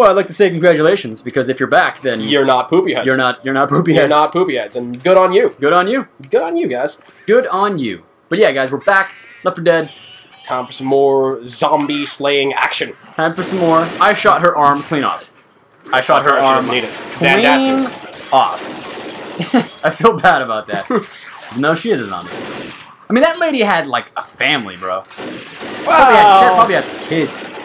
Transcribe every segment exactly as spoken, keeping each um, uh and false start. Well, I'd like to say congratulations, because if you're back, then you're not poopy heads. You're not. You're not poopy heads. You're not poopy heads, and good on you. Good on you. Good on you, guys. Good on you. But yeah, guys, we're back. Left four Dead. Time for some more zombie slaying action. Time for some more. I shot her arm clean off. I shot her arm clean off. I feel bad about that. No, she is a zombie. I mean, that lady had like a family, bro. Wow. Probably had, she probably had some kids.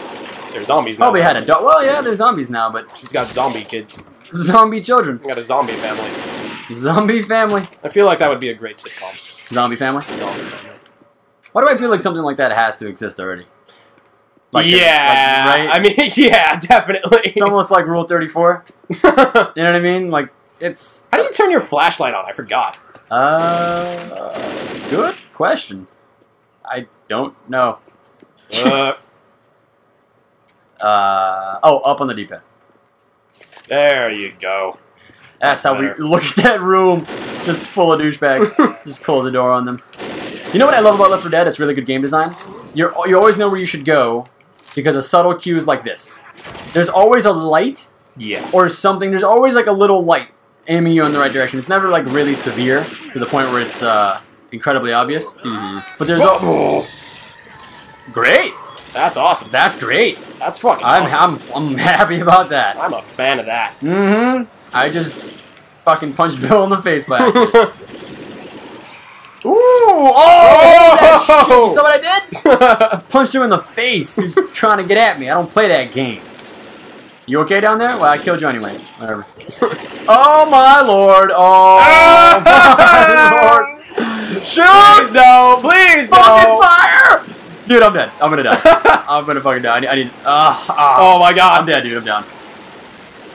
They're zombies now. Probably had a dog. Well, yeah, they're zombies now, but she's got zombie kids. Zombie children. Got a zombie family. Zombie family. I feel like that would be a great sitcom. Zombie family. Zombie family. Why do I feel like something like that has to exist already? Like yeah, the, like, right? I mean, yeah, definitely. It's almost like Rule thirty-four. You know what I mean? Like, it's... How do you turn your flashlight on? I forgot. Uh, uh good question. I don't know. Uh, uh oh, up on the D-pad. There you go. That's, That's how better. we... Look at that room. Just full of douchebags. Just close the door on them. You know what I love about Left four Dead? It's really good game design. You're, you always know where you should go because of subtle cues like this. There's always a light yeah. or something. There's always like a little light aiming you in the right direction. It's never like really severe to the point where it's uh, incredibly obvious. Mm-hmm. But there's... Oh. Great! That's awesome. That's great. That's fucking I'm, awesome. I'm, I'm happy about that. I'm a fan of that. Mm-hmm. I just fucking punched Bill in the face by accident. Ooh! Oh! oh! You saw what I did? Punched him in the face. He's trying to get at me. I don't play that game. You okay down there? Well, I killed you anyway. Whatever. Oh my lord! Oh my lord! Shoot! Please no! Please no! Focus fire! Dude, I'm dead. I'm gonna die. I'm gonna fucking die. I need. I need uh, uh, oh my god! I'm dead, dude. I'm down.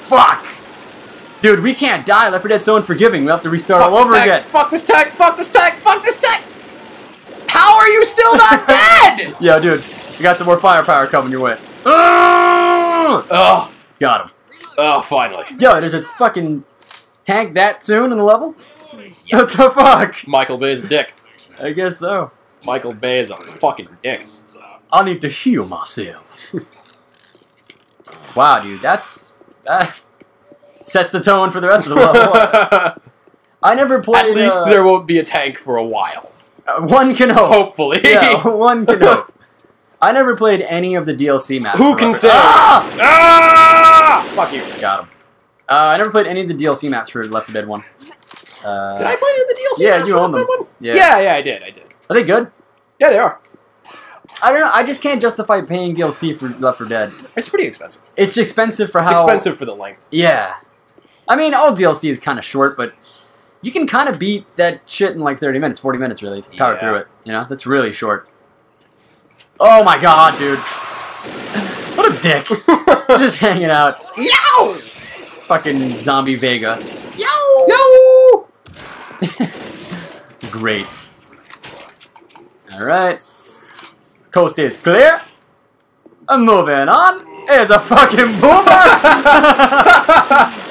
Fuck! Dude, we can't die. Left four Dead's so unforgiving. We'll have to restart fuck all over tank. again. Fuck this tank! Fuck this tank! Fuck this tank! How are you still not dead? Yeah, dude. We got some more firepower coming your way. Ugh! Ugh. Got him. Oh, finally. Yo, there's a fucking tank that soon in the level? Yep. What the fuck? Michael Bay's a dick. I guess so. Michael Bay is a fucking dick. I need to heal myself. Wow, dude. That's... That... Sets the tone for the rest of the level. I never played... At least uh, there won't be a tank for a while. Uh, one can hope. Hopefully. Yeah, one can hope. I never played any of the D L C maps. Who can say? Ah! Ah! Fuck you. Got him. Uh, I never played any of the D L C maps for Left four Dead one. Uh, did I play any of the D L C yeah, maps you for own Left them. Dead one? Yeah. yeah, yeah, I did, I did. Are they good? Yeah, they are. I don't know. I just can't justify paying D L C for Left four Dead. It's pretty expensive. It's expensive for how... It's expensive for the length. Yeah. I mean, all D L C is kind of short, but you can kind of beat that shit in like thirty minutes, forty minutes, really, if you power yeah. through it. You know? That's really short. Oh, my God, dude. What a dick. Just hanging out. Yo! Fucking zombie Vega. Yo! Yo! Great. All right. Coast is clear. I'm moving on. It's a fucking boomer!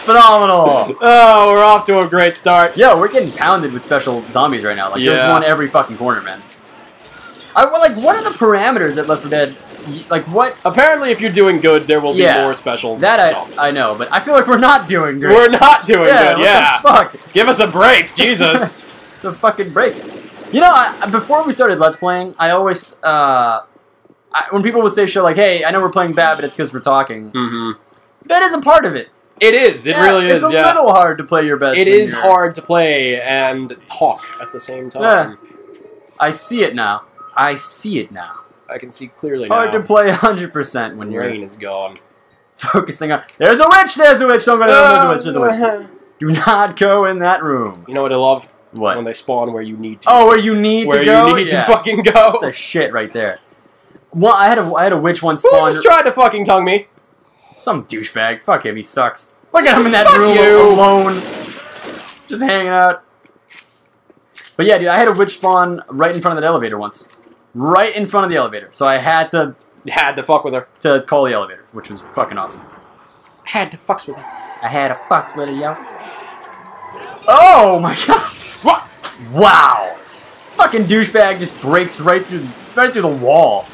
Phenomenal! Oh, we're off to a great start. Yo, we're getting pounded with special zombies right now. Like, yeah. There's one every fucking corner, man. I, like, what are the parameters that Left four Dead... Like, what... Apparently, if you're doing good, there will be yeah, more special that zombies. I, I know, but I feel like we're not doing good. We're not doing yeah, good, yeah. What the fuck? Give us a break, Jesus. It's a fucking break. You know, I, before we started Let's Playing, I always... Uh, I, when people would say shit like, hey, I know we're playing bad, but it's because we're talking. Mm-hmm. That is a part of it. It is. It yeah, really is, It's a yeah. little hard to play your best. It is you're... hard to play and talk at the same time. Yeah. I see it now. I see it now. I can see clearly it's hard now. Hard to play one hundred percent when your brain is gone. Focusing on... There's a witch! There's a witch! Don't go down. There's a witch! There's a witch! Do not go in that room. You know what I love? What? When they spawn where you need to. Oh, where you need where to go? Where you need yeah. to fucking go. That's the shit right there. Well, I had a, I had a witch once. Who just tried to fucking tongue me? Some douchebag. Fuck him, he sucks. Look at him in that Fuck room you. alone. Just hanging out. But yeah, dude, I had a witch spawn right in front of that elevator once. Right in front of the elevator. So I had to... Had to fuck with her. To call the elevator, which was fucking awesome. I had to fucks with her. I had to fucks with her, yo. Oh my god. What? Wow. Fucking douchebag just breaks right through, right through the wall.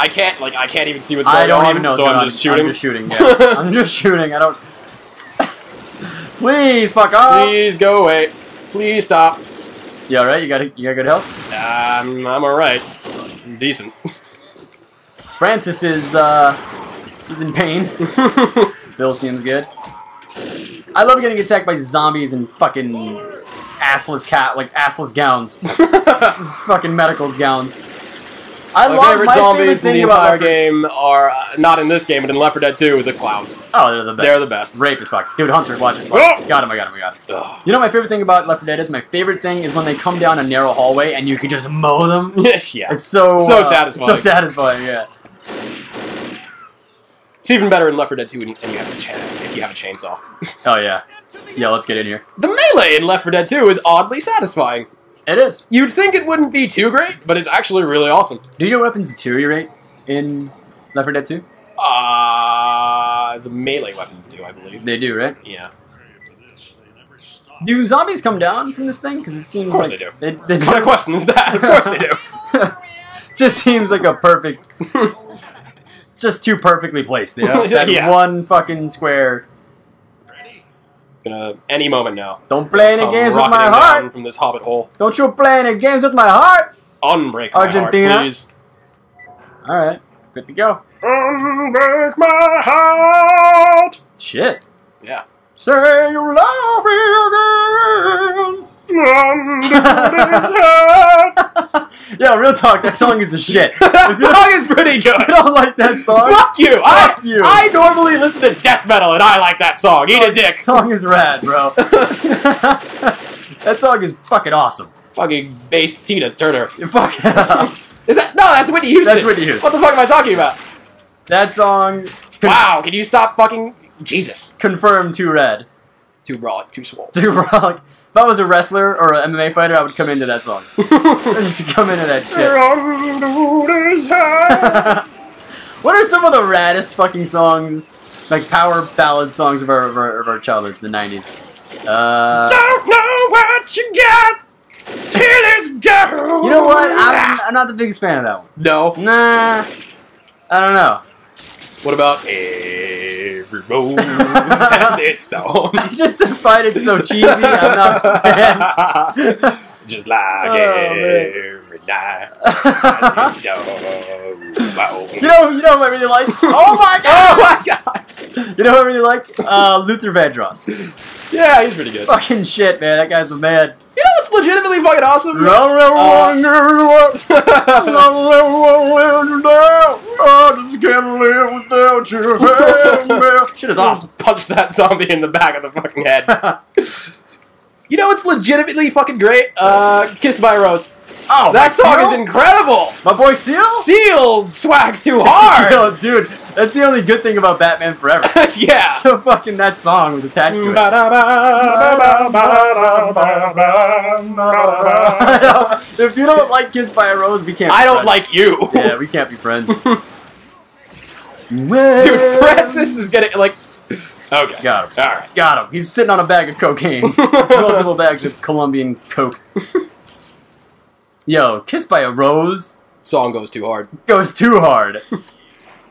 I can't, like, I can't even see what's going on. I don't on, even know. So I'm just shooting. I'm just shooting. Yeah. I'm just shooting. I don't. Please fuck off. Please go away. Please stop. You all right? You got you got good help? Um, I'm all right. I'm decent. Francis is uh, he's in pain. Bill seems good. I love getting attacked by zombies and fucking assless cat, like assless gowns, fucking medical gowns. I my love favorite my zombies favorite thing in the entire about game are uh, not in this game, but in Left four Dead two, the clowns. Oh, they're the best. They're the best. Rape as fuck, dude. Hunter's watching. Got him! I got him! I got him! Ugh. You know my favorite thing about Left four Dead is my favorite thing is when they come down a narrow hallway and you can just mow them. Yes, yeah. It's so so uh, satisfying. So satisfying, yeah. It's even better in Left four Dead two when you, and you have if you have a chainsaw. Oh yeah, yeah. Let's get in here. The melee in Left four Dead two is oddly satisfying. It is. You'd think it wouldn't be too great, but it's actually really awesome. Do your weapons deteriorate in Left four Dead two? Uh, the melee weapons do, I believe. They do, right? Yeah. Do zombies come down from this thing? Because it seems. Of course like they do. They, they what do. A question is that? Of course they do. Just seems like a perfect. Just too perfectly placed. You know? That yeah. One fucking square. Gonna any moment now. Don't play any games with my heart. From this hobbit hole. Don't you play any games with my heart? Unbreak my Argentina. Heart, please. All right, good to go. Unbreak my heart. Shit. Yeah. Say you love me again. Yeah, real talk. That song is the shit. That song is pretty good. I don't like that song. Fuck you. Fuck I, you. I normally listen to death metal, and I like that song. That song Eat a dick. That song is rad, bro. That song is fucking awesome. Fucking bass Tina Turner. Fuck. Is that no? That's Whitney Houston. That's Whitney Houston. What the fuck am I talking about? That song. Wow. Can you stop fucking Jesus? Confirmed. Too rad. Too raw. Too swole. Too raw. If I was a wrestler or an M M A fighter, I would come into that song. Come into that shit. What are some of the raddest fucking songs, like power ballad songs of our of our, of our childhoods, the nineties? Uh, Don't know what you got till it's gone. You know what? I'm, I'm not the biggest fan of that one. No. Nah. I don't know. What about every rose has its thorn? I just find it so cheesy. I'm not a fan. Just like oh, every man. Night has its thorn. You know, you know what I really like? Oh my god! Oh my god! You know what I really like? Uh, Luther Vandross. Yeah, he's pretty good. Fucking shit, man. That guy's the man. You know what's legitimately fucking awesome? Uh, I just can't live without you. Hey, should have awesome. Just punched that zombie in the back of the fucking head. You know it's legitimately fucking great? Uh, Kissed by a Rose. Oh, that song Seal? Is incredible. My boy Seal? Seal swags too hard. Yo, dude, that's the only good thing about Batman Forever. Yeah. So fucking that song was attached to it. If you don't like Kissed by a Rose, we can't be I don't friends. Like you. Yeah, we can't be friends. Dude, Francis is getting, like... Okay. Got him. All right. Got him. He's sitting on a bag of cocaine. Multiple bags of Colombian coke. Yo, Kissed by a Rose. Song goes too hard. Goes too hard.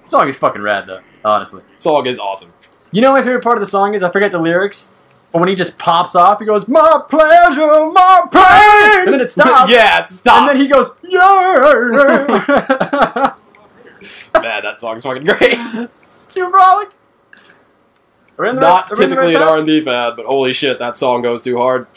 Song is fucking rad, though, honestly. Song is awesome. You know my favorite part of the song is, I forget the lyrics, but when he just pops off, he goes, my pleasure, my pain! And then it stops. Yeah, it stops. And then he goes, yeah! Man, that song's fucking great. It's too brolic. Not right, typically right an R and B fad, but holy shit, that song goes too hard.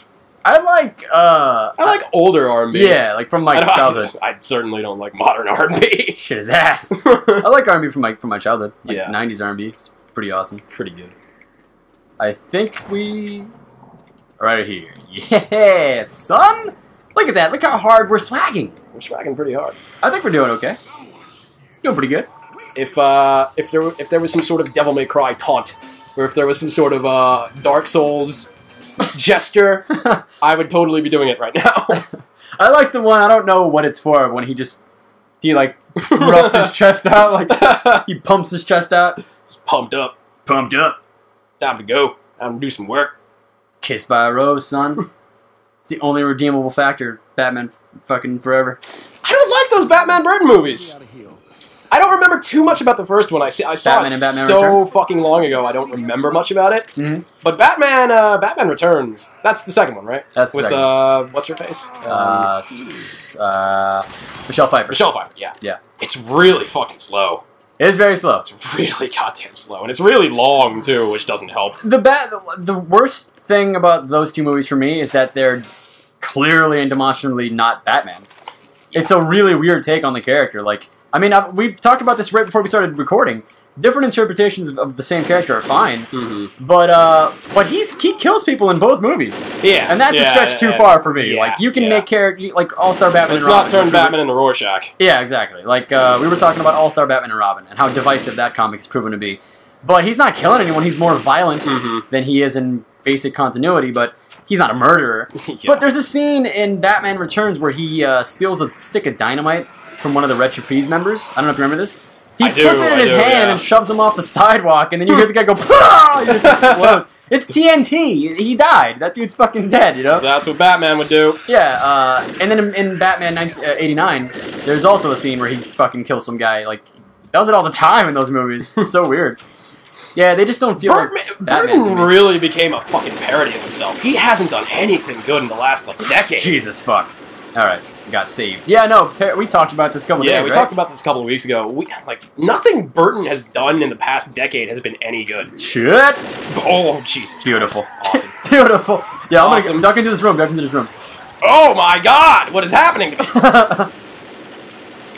I like, uh... I like older R and B. Yeah, like from my I childhood. I, just, I certainly don't like modern R and B. Shit his ass. I like R and B from my, from my childhood. Like yeah. nineties R and B. It's pretty awesome. Pretty good. I think we... Right here. Yeah, son! Look at that. Look how hard we're swagging. We're swagging pretty hard. I think we're doing okay. Doing pretty good. If, uh... If there, if there was some sort of Devil May Cry taunt, or if there was some sort of, uh... Dark Souls... gesture, I would totally be doing it right now. I like the one, I don't know what it's for, when he just, he like, roughs his chest out, like, he pumps his chest out. He's pumped up. Pumped up. Time to go. Time to do some work. Kissed by a Rose, son. It's the only redeemable factor, Batman fucking Forever. I don't like those Batman Bird movies. I don't remember too much about the first one. I, see, I saw Batman it Batman so Returns? fucking long ago, I don't remember much about it. Mm-hmm. But Batman uh, Batman Returns, that's the second one, right? That's With, the second uh, what's-her-face? Uh, um, uh, Michelle Pfeiffer. Michelle Pfeiffer, yeah. Yeah. It's really fucking slow. It is very slow. It's really goddamn slow. And it's really long, too, which doesn't help. The ba the worst thing about those two movies for me is that they're clearly and demonstrably not Batman. Yeah. It's a really weird take on the character. Like, I mean, I've, we've talked about this right before we started recording. Different interpretations of, of the same character are fine, mm-hmm. but uh, but he's he kills people in both movies. Yeah, and that's yeah, a stretch too yeah, far for me. Yeah, like you can yeah. make character like All Star Batman. And it's and Robin, not turned Batman into Rorschach. Yeah, exactly. Like uh, we were talking about All Star Batman and Robin and how divisive that comic's proven to be. But he's not killing anyone. He's more violent mm-hmm. than he is in basic continuity. But he's not a murderer. yeah. But there's a scene in Batman Returns where he uh, steals a stick of dynamite from one of the Retrapeze members. I don't know if you remember this. He I puts do, it in I his do, hand yeah. and shoves him off the sidewalk, and then you hear the guy go, "Pah!" It just explodes. It's T N T. He died. That dude's fucking dead, you know? So that's what Batman would do. Yeah, uh, and then in, in Batman nineteen eighty-nine, there's also a scene where he fucking kills some guy. Like, that was it all the time in those movies. It's so weird. Yeah, they just don't feel Bert like Batman Burton really became a fucking parody of himself. He hasn't done anything good in the last, like, decade. Jesus, fuck. All right. Got saved. Yeah, no, we talked about this a couple of yeah, days ago. Yeah, we right? talked about this a couple of weeks ago. We, like, nothing Burton has done in the past decade has been any good. Shit! Oh, Jesus. Beautiful. Christ. Awesome. Beautiful. Yeah, awesome. I'm, gonna, I'm ducking into this room, ducking into this room. Oh my god! What is happening?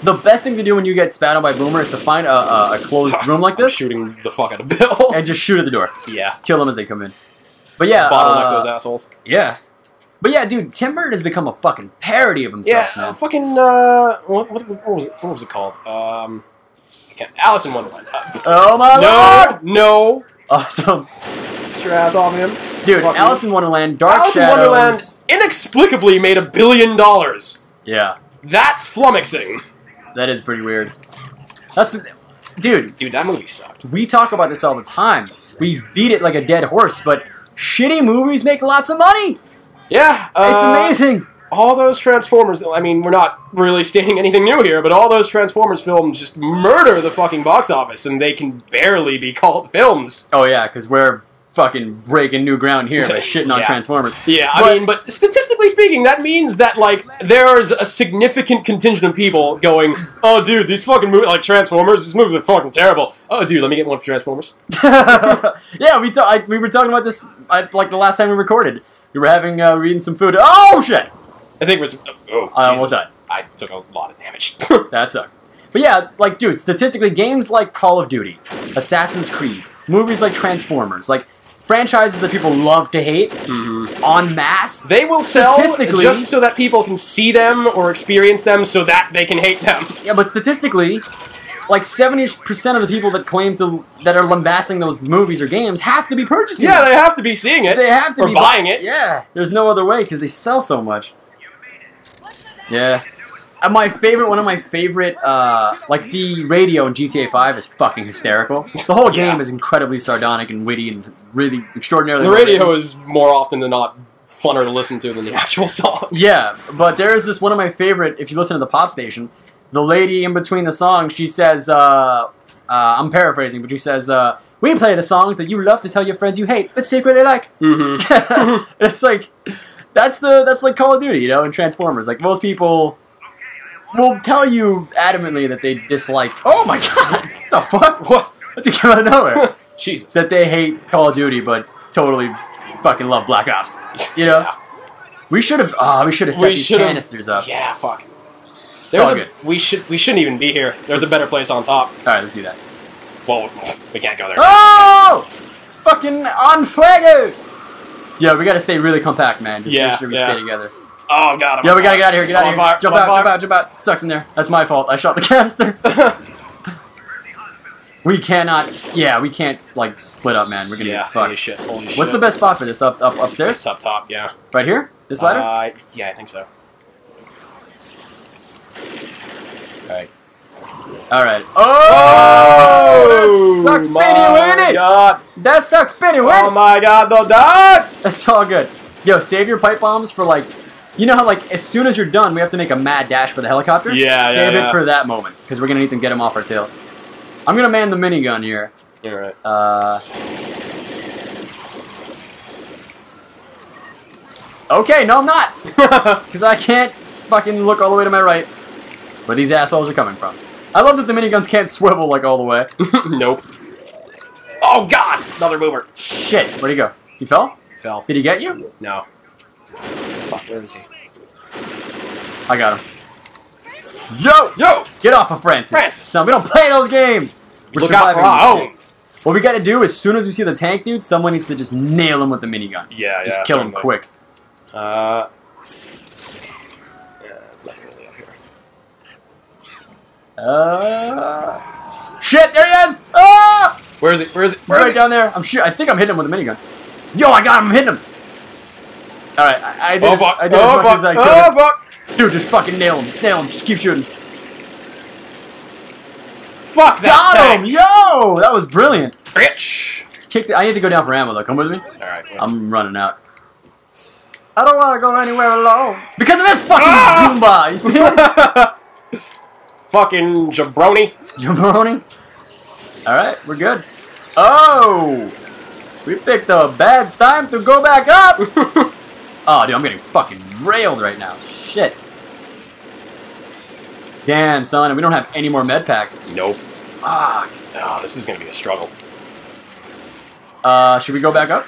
The best thing to do when you get spat on by Boomer is to find a, a, a closed room like this. I'm shooting the fuck out of Bill. And just shoot at the door. Yeah. Kill them as they come in. But yeah. Bottleneck uh, those assholes. Yeah. But yeah, dude, Tim Burton has become a fucking parody of himself. Yeah, man. fucking uh, what, what, what was it? What was it called? Um, I can't. Alice in Wonderland. Uh, oh my god! No, Lord. no. Awesome. Get your ass off him, dude. Fuck Alice me. in Wonderland, Dark Alice Shadows. Alice in Wonderland inexplicably made a billion dollars. Yeah, that's flummoxing. That is pretty weird. That's the, dude. Dude, that movie sucked. We talk about this all the time. We beat it like a dead horse, but shitty movies make lots of money. Yeah, uh, it's amazing. All those Transformers, I mean, we're not really stating anything new here, but all those Transformers films just murder the fucking box office, and they can barely be called films. Oh yeah, because we're fucking breaking new ground here by shitting on yeah. Transformers. Yeah, but, I mean, but statistically speaking, that means that, like, there's a significant contingent of people going, oh dude, these fucking movies, like Transformers, these movies are fucking terrible. Oh dude, let me get one for Transformers. Yeah, we, I, we were talking about this, I, like, the last time we recorded. You were having, uh, eating some food. Oh, shit! I think it was... Oh, I almost died. I took a lot of damage. That sucks. But yeah, like, dude, statistically, games like Call of Duty, Assassin's Creed, movies like Transformers, like, franchises that people love to hate, mm-hmm. en masse. They will sell just so that people can see them or experience them so that they can hate them. Yeah, but statistically, like seventy percent of the people that claim to that are lambasting those movies or games have to be purchasing yeah, it. Yeah, they have to be seeing it. They have to or be buying it. Yeah, there's no other way because they sell so much. Yeah, and my favorite, one of my favorite, uh, like the radio in G T A five is fucking hysterical. The whole game yeah. is incredibly sardonic and witty and really extraordinarily. The radio witty. is more often than not funner to listen to than the actual songs. Yeah, but there is this one of my favorite. If you listen to the pop station. The lady in between the songs, she says, uh, uh, I'm paraphrasing, but she says, uh, we play the songs that you love to tell your friends you hate, but secretly like. Mm-hmm. It's like, that's the, that's like Call of Duty, you know, and Transformers. Like, most people will tell you adamantly that they dislike, oh my god, what the fuck? What? What the hell out of nowhere? Jesus. That they hate Call of Duty, but totally fucking love Black Ops, you know? Yeah. We should have, ah, uh, we should have set we these canisters up. Yeah, fuck. There's a, good. We should we shouldn't even be here. There's a better place on top. All right, let's do that. Well, we can't go there. Oh, it's fucking on fuego. Yeah, we gotta stay really compact, man. Just yeah, make sure we yeah. stay together. Oh god. I'm yeah, we gotta get out of here. Get out of here. Jump out, jump out, jump out. Sucks in there. That's my fault. I shot the canister. We cannot. Yeah, we can't like split up, man. We're gonna yeah, fuck. Holy shit. Holy What's shit. the best spot for this? Up, up, upstairs. It's up top. Yeah. Right here. This ladder. Uh, yeah, I think so. Alright. Alright. Oh! oh! That sucks, Benny God. That sucks, Benny Winnie! Oh my god, no, that! That's all good. Yo, save your pipe bombs for, like, You know how, like, as soon as you're done, we have to make a mad dash for the helicopter? Yeah, Save yeah, yeah. it for that moment, because we're going to need to get him off our tail. I'm going to man the minigun here. All right. Uh... Okay, no I'm not! Because I can't fucking look all the way to my right where these assholes are coming from. I love that the miniguns can't swivel, like, all the way. Nope. Oh, God! Another mover. Shit. Where'd he go? He fell? Fell. Did he get you? No. Fuck, where is he? I got him. Yo! Yo! Get off of Francis. Francis! No, we don't play those games! We're Look surviving out for these games. What we gotta do, as soon as we see the tank dude, someone needs to just nail him with the minigun. Yeah, yeah. Just kill him quick. Uh... Yeah, there's nothing really up here. Uh... uh... Shit! There he is! Ah! Where is it? Where is it? Where He's is right it? down there. I'm sure. I think I'm hitting him with a minigun. Yo, I got him. I'm hitting him. All right, I, I did. Oh fuck! I did oh fuck! As I oh fuck! Dude, just fucking nail him. Nail him. Just keep shooting. Fuck that! Got tank. him! Yo, that was brilliant. Bitch! Kick. The, I need to go down for ammo though. Come with me. All right. Yeah. I'm running out. I don't want to go anywhere alone. Because of this fucking ah! Goomba. You see? Fucking jabroni. Jabroni. Alright, we're good. Oh! We picked a bad time to go back up! Oh, dude, I'm getting fucking railed right now. Shit. Damn, son, and we don't have any more med packs. Nope. Fuck. Oh, this is gonna be a struggle. Uh, should we go back up?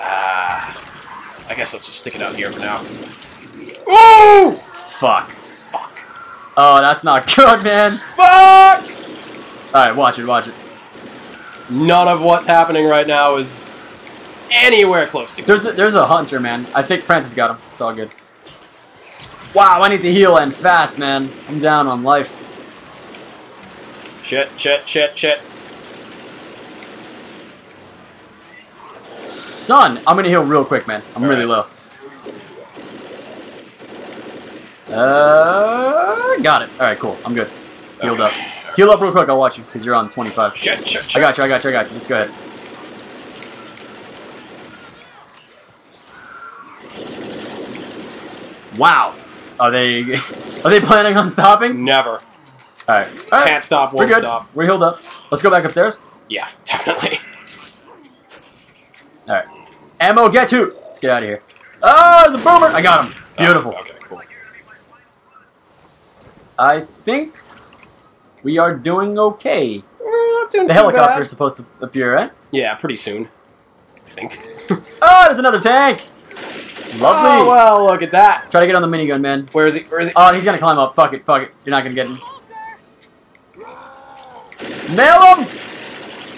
Ah. Uh, I guess let's just stick it out here for now. Ooh! Fuck. Fuck. Oh, that's not good, man. Fuck! Alright, watch it, watch it. None of what's happening right now is anywhere close to me. There's a, there's a hunter, man. I think Francis got him. It's all good. Wow, I need to heal and fast, man. I'm down on life. Shit, shit, shit, shit. Son, I'm going to heal real quick, man. I'm all really right. low. Uh, got it. Alright, cool. I'm good. Healed okay. up. Heal up real quick, I'll watch you, because you're on twenty-five. Shit, shit, shit. I got you, I got you, I got you. Just go ahead. Wow. Are they Are they planning on stopping? Never. Alright. All right. Can't stop, won't We're good. stop. We're healed up. Let's go back upstairs? Yeah, definitely. Alright. Ammo, get to! Let's get out of here. Oh, there's a boomer! I got him. Beautiful. Oh, okay, cool. I think... we are doing okay. We're not doing too bad. The helicopter is supposed to appear, right? Yeah, pretty soon. I think. Oh, there's another tank! Lovely! Oh, well, look at that. Try to get on the minigun, man. Where is he? Where is he? Oh, he's gonna climb up. Fuck it, fuck it. You're not gonna get him. Nail him!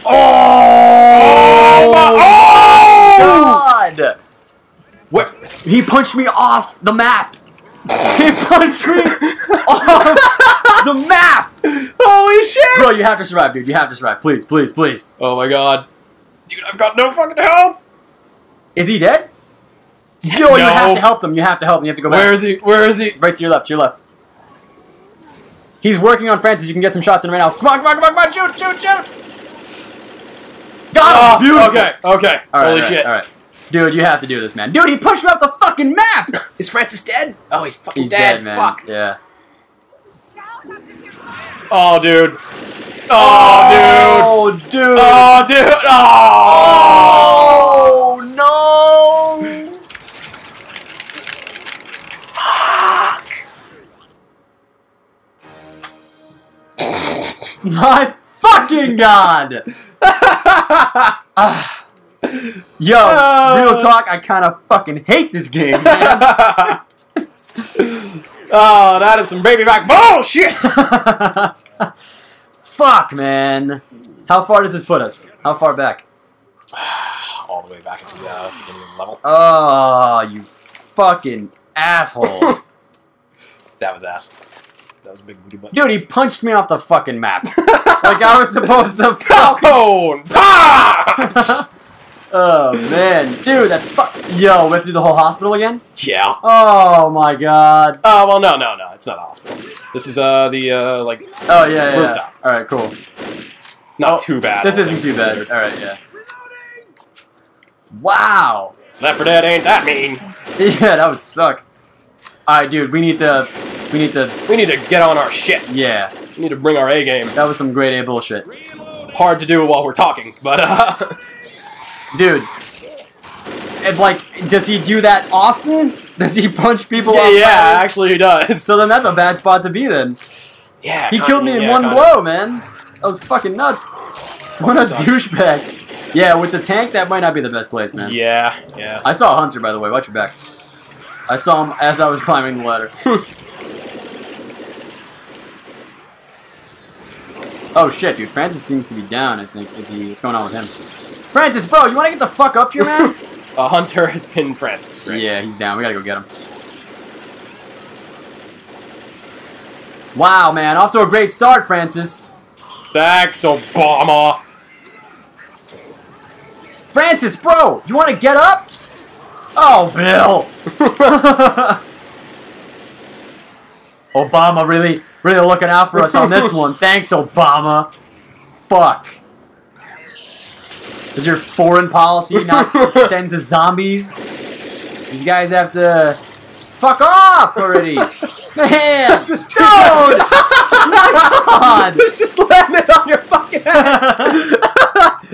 Oh! Oh! My God! What? He punched me off the map! He punched me off the map! Holy shit! Bro, you have to survive, dude. You have to survive. Please, please, please. Oh my god. Dude, I've got no fucking help! Is he dead? Yo, no. You have to help them. You have to help them. You have to go back. Where is he? Where is he? Right to your left, to your left. He's working on Francis. You can get some shots in right now. Come on, come on, come on, come on! Shoot, shoot, shoot! Got him! Beautiful! Okay, okay. All right, Holy all right, shit. All right. Dude, you have to do this, man. Dude, he pushed me off the fucking map! Is Francis dead? Oh, he's fucking he's dead. dead, man. Fuck. Yeah. Oh, dude. Oh, dude. Oh, dude. Oh, dude. Oh, dude. Oh no. Fuck. My fucking God. Ah. Yo, uh, real talk, I kind of fucking hate this game, man. Oh, that is some baby back bullshit! Fuck, man. How far does this put us? How far back? All the way back to the uh, beginning level. Oh, you fucking assholes. That was ass. That was a big booty butt. Dude, he punched me off the fucking map. Like I was supposed to Falcon Punch! Oh, man. Dude, that fuck... Yo, we have to do the whole hospital again? Yeah. Oh, my God. Oh, uh, well, no, no, no. It's not a hospital. This is, uh, the, uh, like... Oh, yeah, yeah. Rooftop. All right, cool. Not oh, too bad. This isn't too bad. All right, yeah. Wow. Left four Dead ain't that mean. Yeah, that would suck. Alright, dude, we need to... We need to... We need to get on our shit. Yeah. We need to bring our A game. That was some grade A bullshit. Hard to do while we're talking, but, uh... Dude. And, like, does he do that often? Does he punch people off? Yeah, yeah, actually he does. So then that's a bad spot to be then. Yeah, he killed me in one blow, man. That was fucking nuts. What a douchebag. Yeah, with the tank, that might not be the best place, man. Yeah, yeah. I saw a hunter, by the way. Watch your back. I saw him as I was climbing the ladder. Oh, shit, dude. Francis seems to be down, I think. Is he? What's going on with him? Francis, bro, you want to get the fuck up here, man? A hunter has pinned Francis, right? Yeah, he's down. We gotta go get him. Wow, man. Off to a great start, Francis. Thanks, Obama. Francis, bro, you want to get up? Oh, Bill. Obama really, really looking out for us on this one. Thanks, Obama. Fuck. Does your foreign policy not extend to zombies? These guys have to fuck off already. Man, this dude! My God! It's just landed on your fucking head.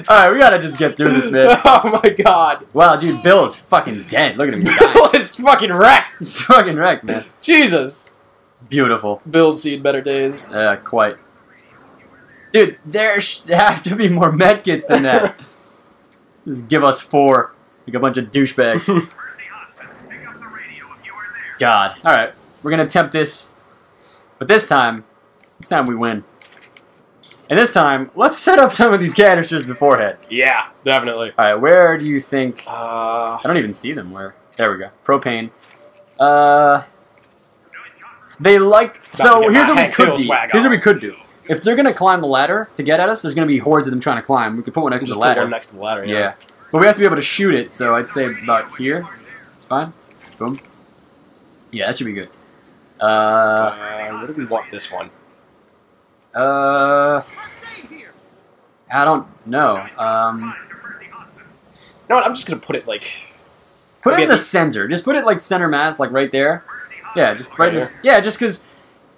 All right, we gotta just get through this, man. Oh my God! Wow, dude, Bill is fucking dead. Look at him. Bill is fucking wrecked. He's fucking wrecked, man. Jesus. Beautiful. Bill's seen better days. Yeah, uh, quite. Dude, there have to be more medkits than that. Just give us four. Like a bunch of douchebags. God. All right. We're going to attempt this. But this time, this time we win. And this time, let's set up some of these canisters beforehand. Yeah, definitely. All right. Where do you think... Uh, I don't even see them. Where? There we go. Propane. Uh... They like... So here's what we could do. Here's what we could do. If they're going to climb the ladder to get at us, there's going to be hordes of them trying to climb. We could put one next to the ladder. Put one next to the ladder, yeah. yeah. But we have to be able to shoot it, so I'd say about here. It's fine. Boom. Yeah, that should be good. Uh, uh, where do we want this one? Uh, I don't know. Um, you know what? I'm just going to put it like... Put it in the center. Just put it like center mass, like right there. Yeah, just right this. Yeah, just because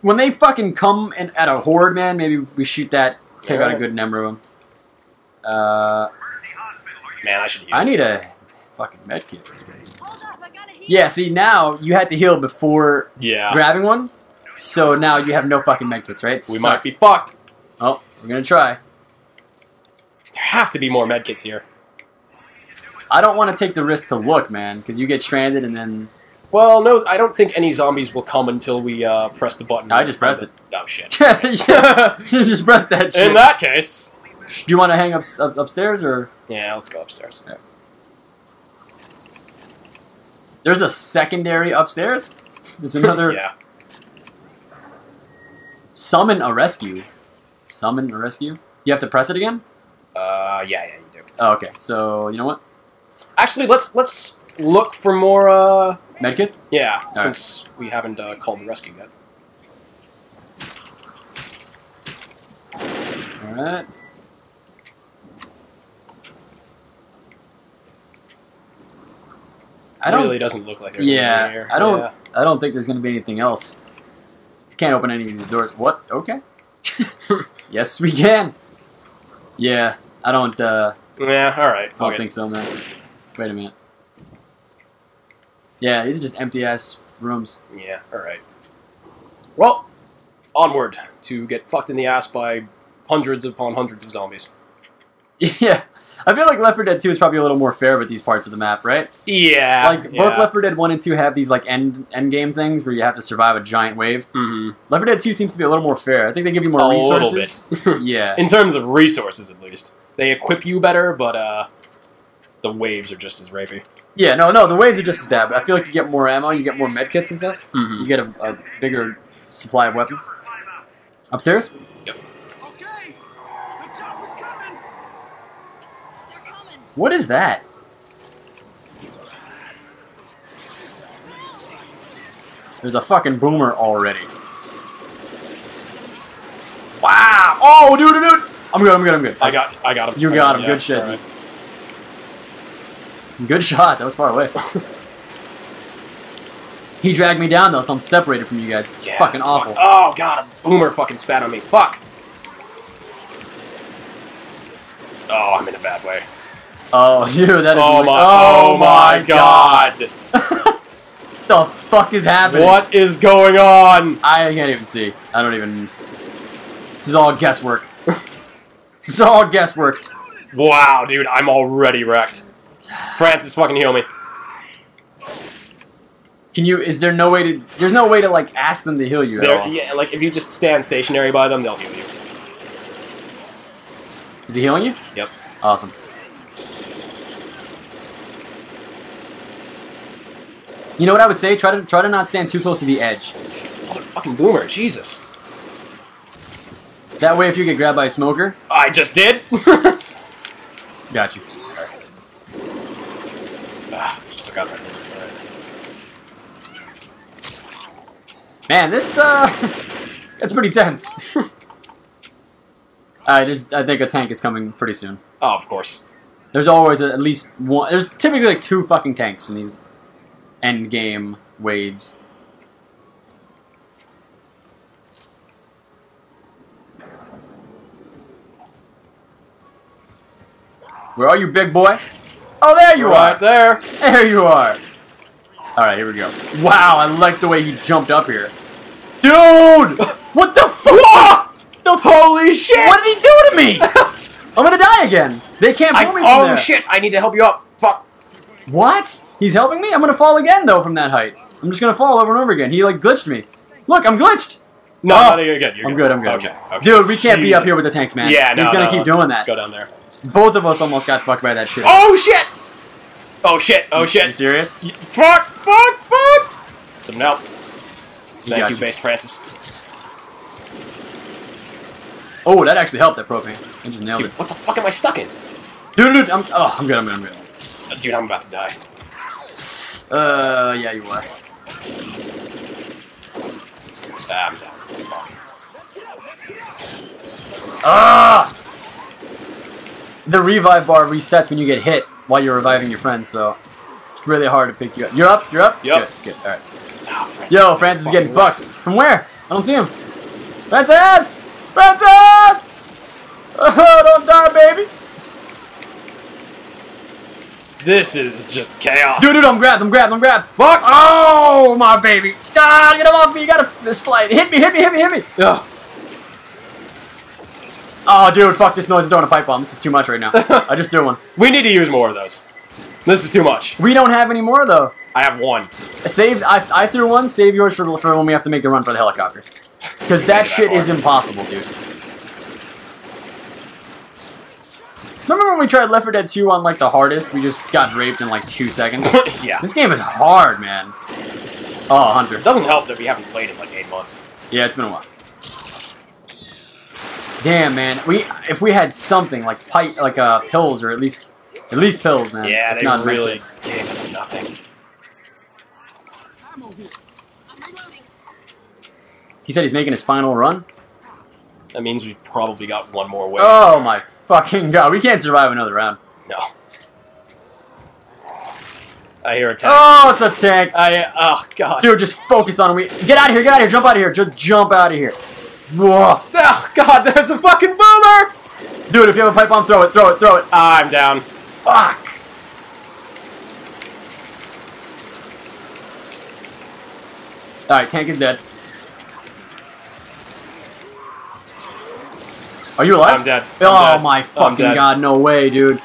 when they fucking come in at a horde, man, maybe we shoot that, take yeah. out a good number of them. Uh, man, I should heal. I need a fucking medkit. Yeah, see, now you had to heal before yeah. grabbing one, so now you have no fucking medkits, right? It we sucks. might be fucked. Oh, we're going to try. There have to be more medkits here. I don't want to take the risk to look, man, because you get stranded and then... Well, no, I don't think any zombies will come until we uh, press the button. No, I just pressed it. Oh, shit. You just pressed that shit. In that case. Do you want to hang up, up upstairs, or? Yeah, let's go upstairs. Yeah. There's a secondary upstairs? There's another... yeah. Summon a rescue. Summon a rescue? You have to press it again? Uh, yeah, yeah, you do. Oh, okay. So, you know what? Actually, let's let's look for more... Uh... Medkits? Yeah, All since right. we haven't uh, called the rescue yet. Alright. It really doesn't look like there's yeah, anything here. I don't, yeah, I don't think there's going to be anything else. Can't open any of these doors. What? Okay. Yes, we can. Yeah, I don't... Uh, yeah, alright. I don't okay. think so, man. Wait a minute. Yeah, these are just empty-ass rooms. Yeah, alright. Well, onward to get fucked in the ass by hundreds upon hundreds of zombies. Yeah. I feel like Left four Dead two is probably a little more fair with these parts of the map, right? Yeah. Like, yeah. both Left four Dead one and two have these, like, end, end game things where you have to survive a giant wave. Mm-hmm. Left four Dead two seems to be a little more fair. I think they give you more a resources. A little bit. Yeah. In terms of resources, at least. They equip you better, but, uh... the waves are just as rapey. Yeah, no, no, the waves are just as bad, but I feel like you get more ammo, you get more medkits and stuff. Mm-hmm. You get a, a bigger supply of weapons. Upstairs? Yep. Okay. The job is coming. They're coming. What is that? There's a fucking boomer already. Wow! Oh, dude, dude, dude! I'm good, I'm good, I'm good. I got, I got him. You got him. Yeah, good shit. Right. Good shot. That was far away. He dragged me down, though, so I'm separated from you guys. It's yeah, fucking awful. Fuck. Oh, God, a boomer fucking spat on me. Fuck! Oh, I'm in a bad way. Oh, you, that is... Oh, my, oh, oh my God! God. The fuck is happening? What is going on? I can't even see. I don't even... This is all guesswork. This is all guesswork. Wow, dude, I'm already wrecked. Francis, fucking heal me. Can you... Is there no way to... There's no way to, like, ask them to heal you there, at all. Yeah, like, if you just stand stationary by them, they'll heal you. Is he healing you? Yep. Awesome. You know what I would say? Try to try to not stand too close to the edge. Motherfucking boomer, Jesus. That way, if you get grabbed by a smoker... I just did! Got you. Alright. Ah, just took out right there. Man, this, uh, it's pretty tense. I just, I think a tank is coming pretty soon. Oh, of course. There's always at least one, there's typically like two fucking tanks in these endgame waves. Where are you, big boy? Oh, there you right are. There. There you are. Alright, here we go. Wow, I like the way he jumped up here. Dude! What the fuck? The holy shit! What did he do to me? I'm gonna die again. They can't pull I, me from oh there. Shit, I need to help you up. Fuck. What? He's helping me? I'm gonna fall again, though, from that height. I'm just gonna fall over and over again. He, like, glitched me. Look, I'm glitched! No, oh. no, you're good. You're I'm good, good I'm good. Okay, okay. Dude, we can't Jesus. be up here with the tanks, man. Yeah, no, He's gonna no, keep doing that. Let's go down there. Both of us almost got fucked by that shit. Oh, shit! Oh shit, oh shit. Are you serious? Fuck, fuck, fuck! Some help. Thank you, you, Based Francis. Oh, that actually helped, that propane. I just nailed dude, it. What the fuck am I stuck in? Dude, dude, I'm, oh, I'm good, I'm good, I'm good. Dude, I'm about to die. Uh, yeah, you are. Ah, I'm down. Fuck. Ah! The revive bar resets when you get hit. While you're reviving your friend, so it's really hard to pick you up. You're up? You're up? Yep. Good, good, alright. Oh, Francis Yo, Francis is getting fucked. Worked. From where? I don't see him. Francis! Francis! Oh, don't die, baby! This is just chaos. Dude, dude, I'm grabbed, I'm grabbed, I'm grabbed. Fuck! Oh, my baby. God, get him off me, you gotta slide. Hit me, hit me, hit me, hit me. Ugh. Oh, dude, fuck this noise. I'm throwing a pipe bomb. This is too much right now. I just threw one. We need to use more of those. This is too much. We don't have any more, though. I have one. Save. I, I threw one. Save yours for, for when we have to make the run for the helicopter. Because that shit is impossible, dude. Remember when we tried Left four Dead two on, like, the hardest? We just got raped in, like, two seconds? Yeah. This game is hard, man. Oh, Hunter. It doesn't help that we haven't played in, like, eight months. Yeah, it's been a while. Damn, man. We if we had something like pipe, like uh, pills, or at least at least pills, man. Yeah, they not really effective. Gave us nothing. He said he's making his final run. That means we probably got one more wave. Oh my fucking god! We can't survive another round. No. I hear a tank. Oh, it's a tank. I oh god. Dude, just focus on him. We get out of here. Get out of here. Jump out of here. Just jump out of here. Whoa. Oh, God, there's a fucking boomer! Dude, if you have a pipe bomb, throw it, throw it, throw it. Ah, I'm down. Fuck. Alright, tank is dead. Are you alive? I'm dead. I'm oh, dead. my fucking oh, God, no way, dude.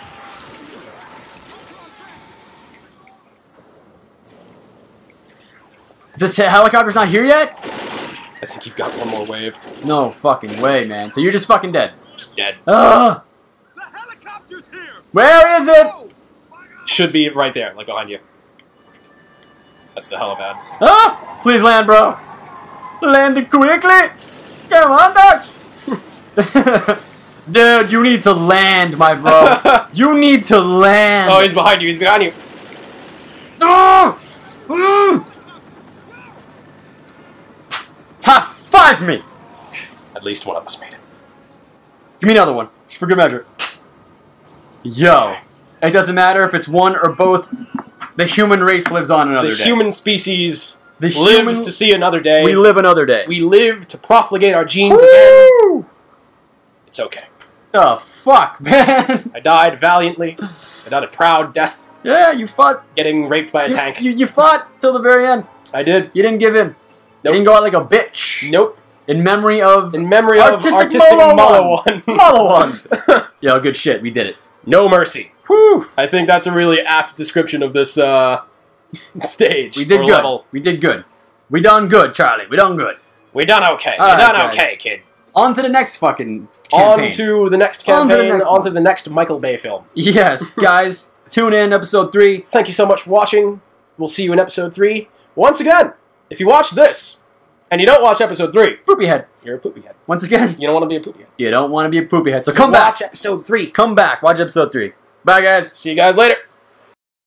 This helicopter's not here yet? I think you've got one more wave. No fucking way, man. So you're just fucking dead. Just dead. Ugh. The helicopter's here. Where is it? Should be right there, like behind you. That's the helipad. Ah! Please land, bro. Land it quickly. Come on, dude. Dude, you need to land, my bro. You need to land. Oh, he's behind you. He's behind you. Oh! Mm. High-five me! At least one of us made it. Give me another one, just for good measure. Yo. It doesn't matter if it's one or both. The human race lives on another day. The human species The lives human, to see another day. We live another day. We live to profligate our genes Woo! Again. It's okay. Oh, fuck, man. I died valiantly. I died a proud death. Yeah, you fought. Getting raped by a you, tank. You, you fought till the very end. I did. You didn't give in. Nope. You didn't go out like a bitch. Nope. In memory of... In memory artistic of Artistic Molo one. Molo one. Yo, good shit. We did it. No mercy. Whew. I think that's a really apt description of this, uh... stage. We did good. Level. We did good. We done good, Charlie. We done good. We done okay. All we right, done guys. Okay, kid. On to the next fucking campaign. On to the next campaign. On to the next, on to the next Michael Bay film. Yes, guys. Tune in, episode three. Thank you so much for watching. We'll see you in episode three. Once again, if you watch this, and you don't watch episode three. Poopy head. You're a poopy head. Once again. You don't want to be a poopy head. You don't want to be a poopy head. So, so come watch back. Watch episode three. Come back. Watch episode three. Bye, guys. See you guys later.